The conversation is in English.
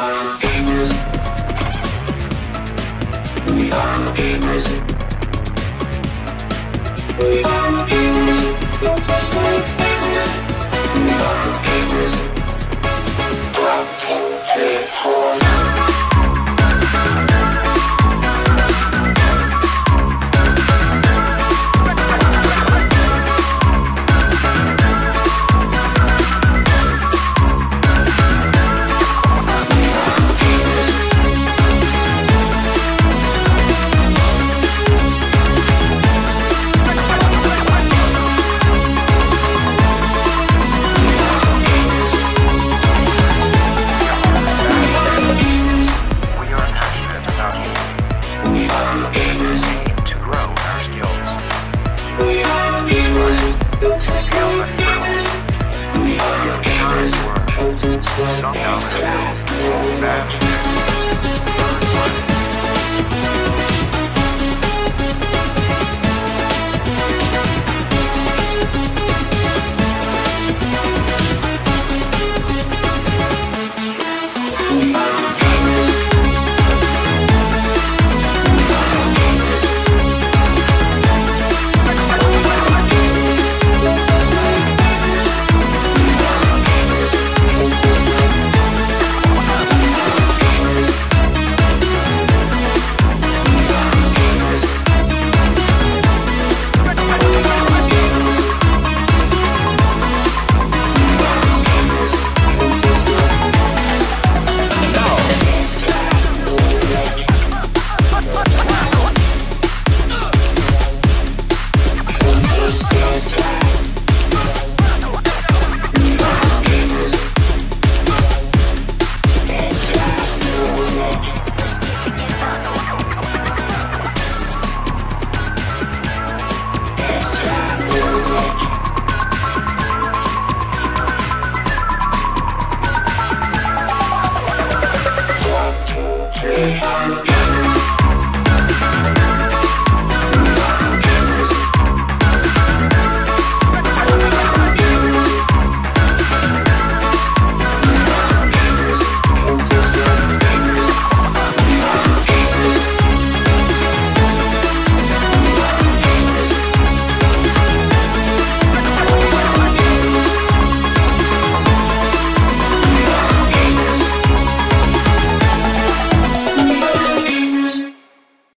are gamers. We are gamers. We are gamers. Don't touch my gamers. We are gamers. 1, 2, 3, 4. Sometimes